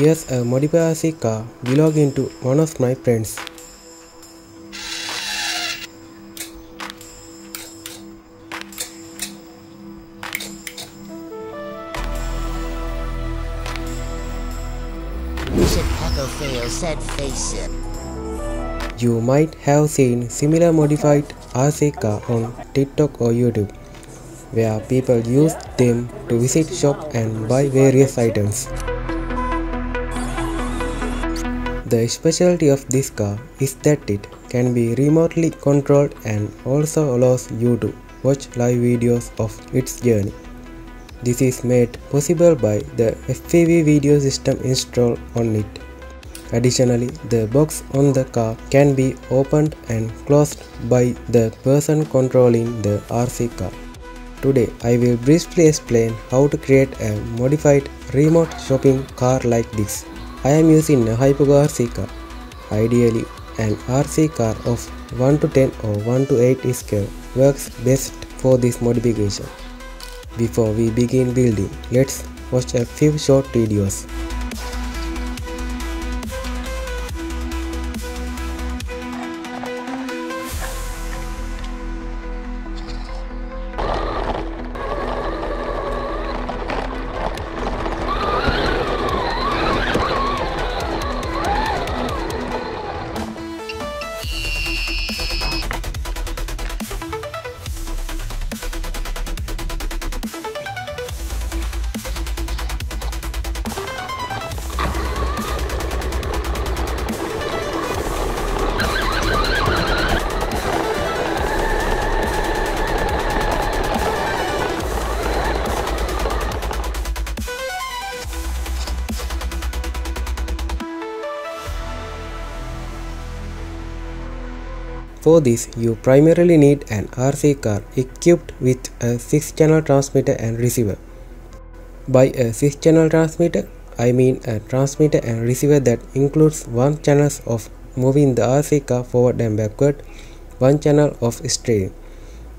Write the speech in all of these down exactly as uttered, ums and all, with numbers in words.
Here's a Modify R C car belonging to one of my friends. You might have seen similar modified R C car on TikTok or YouTube, where people use them to visit shop and buy various items. The specialty of this car is that it can be remotely controlled and also allows you to watch live videos of its journey. This is made possible by the F P V video system installed on it. Additionally, the box on the car can be opened and closed by the person controlling the R C car. Today, I will briefly explain how to create a modified remote shopping car like this. I am using a Hyper Go R C car. Ideally, an R C car of one to ten or one to eight scale works best for this modification. Before we begin building, let's watch a few short videos. For this, you primarily need an R C car equipped with a six channel transmitter and receiver. By a six channel transmitter, I mean a transmitter and receiver that includes one channel of moving the R C car forward and backward, one channel of steering,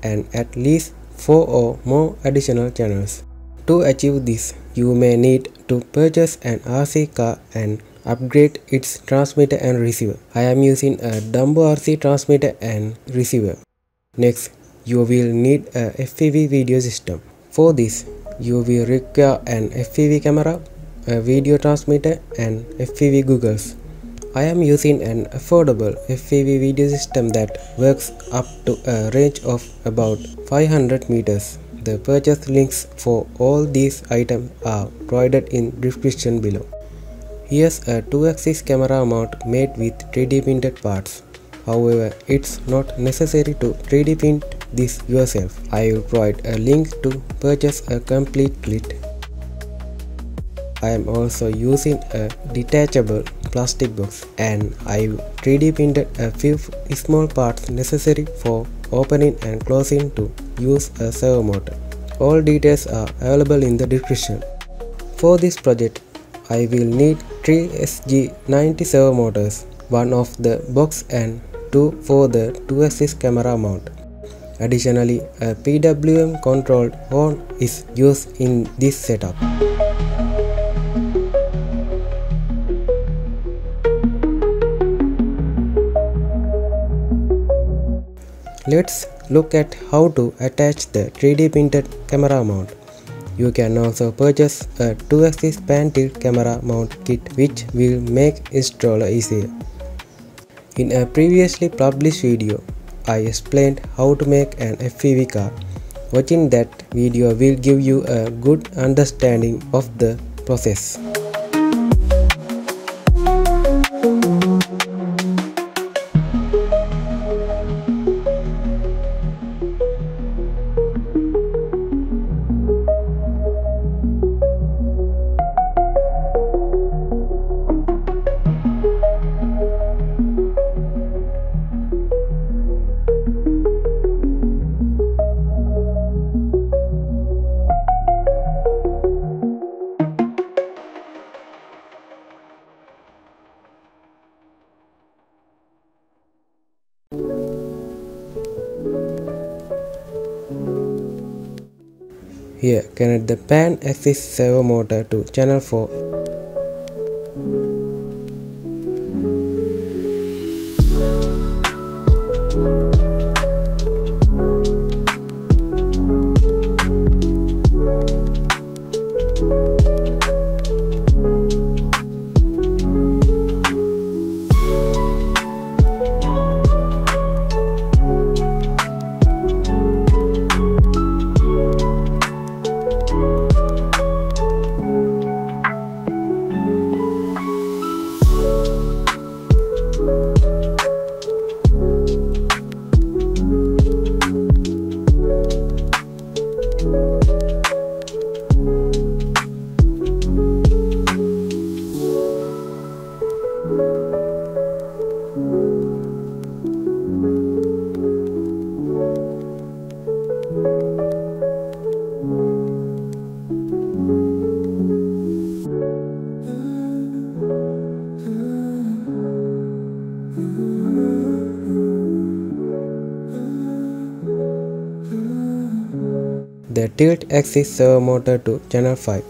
and at least four or more additional channels. To achieve this, you may need to purchase an R C car and upgrade its transmitter and receiver. I am using a Dumbo R C transmitter and receiver. Next, you will need a F P V video system. For this, you will require an F P V camera, a video transmitter, and F P V goggles. I am using an affordable F P V video system that works up to a range of about five hundred meters. The purchase links for all these items are provided in description below. Here's a two axis camera mount made with three D printed parts. However, it's not necessary to three D print this yourself. I will provide a link to purchase a complete kit. I am also using a detachable plastic box, and I've three D printed a few small parts necessary for opening and closing to use a servo motor. All details are available in the description. For this project, I will need three S G ninety servo motors, one of the box and two for the two axis camera mount. Additionally, a P W M controlled horn is used in this setup. Let's look at how to attach the three D printed camera mount. You can also purchase a two axis pan tilt camera mount kit, which will make installer easier. In a previously published video, I explained how to make an F P V car. Watching that video will give you a good understanding of the process. Here, connect the pan axis servo motor to channel four The tilt axis servo motor to channel five.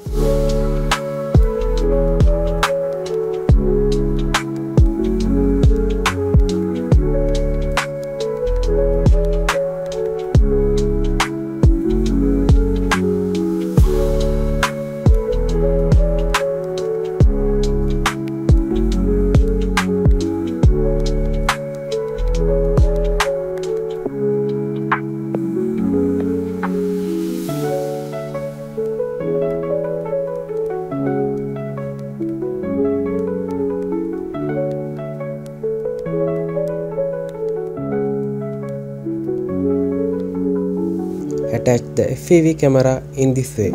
Attach the F P V camera in this way.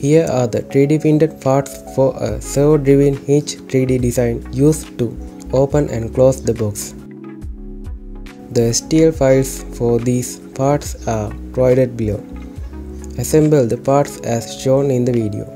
Here are the three D printed parts for a servo-driven hitch three D design used to open and close the box. The S T L files for these parts are provided below. Assemble the parts as shown in the video.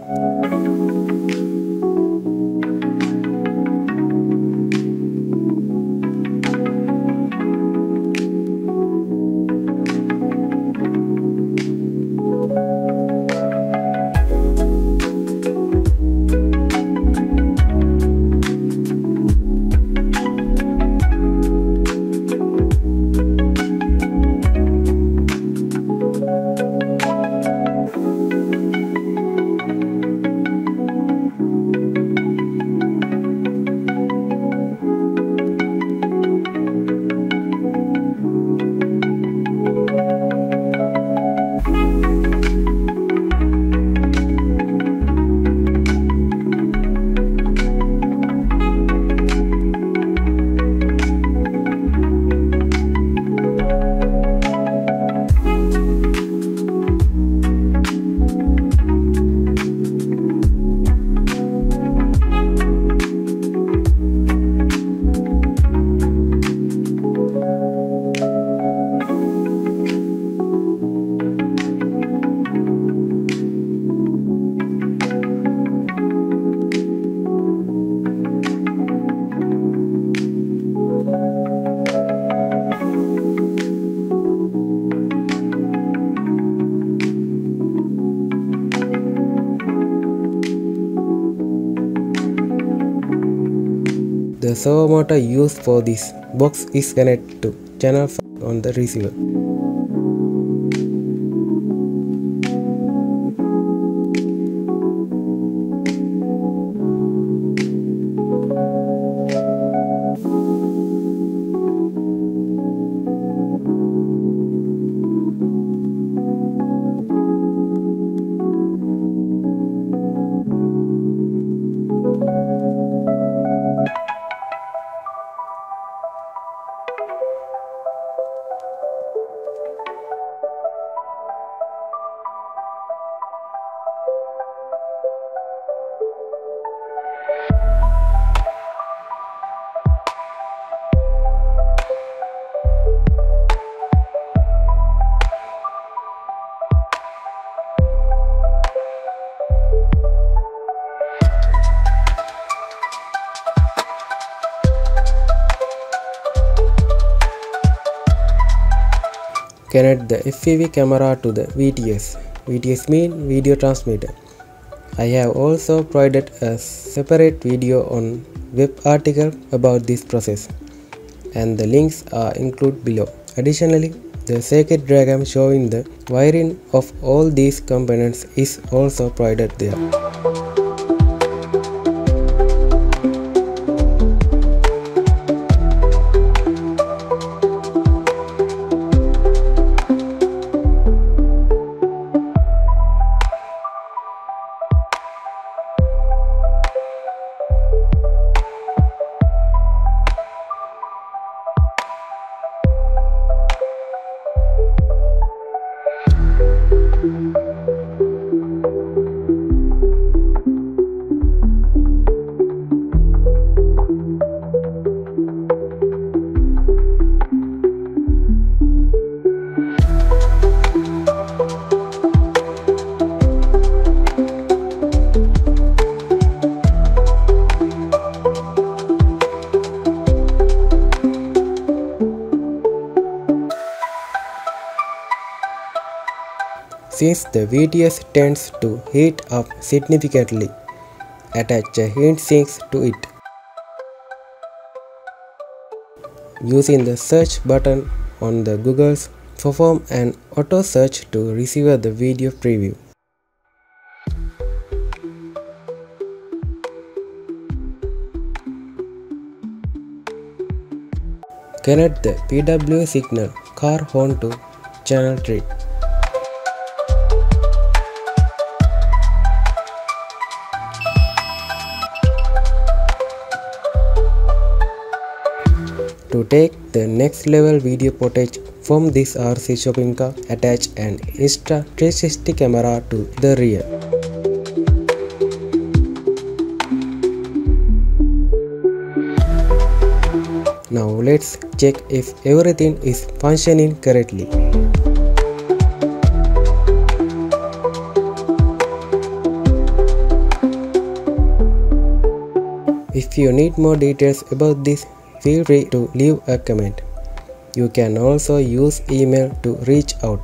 The servo motor used for this box is connected to channel five on the receiver. connect the F P V camera to the V T X. V T X means video transmitter. I have also provided a separate video on web article about this process, and the links are included below. Additionally, the circuit diagram showing the wiring of all these components is also provided there. Since the V T X tends to heat up significantly, attach a heat sink to it. Using the search button on the Google's, perform an auto search to receive the video preview. Connect the P W M signal car horn to channel three. To take the next level video footage from this R C shopping car, attach an Insta three sixty camera to the rear. Now let's check if everything is functioning correctly. If you need more details about this, feel free to leave a comment. You can also use email to reach out.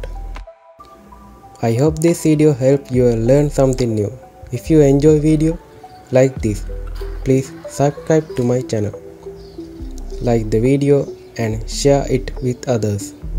I hope this video helped you learn something new. If you enjoy video like this, please subscribe to my channel, like the video and share it with others.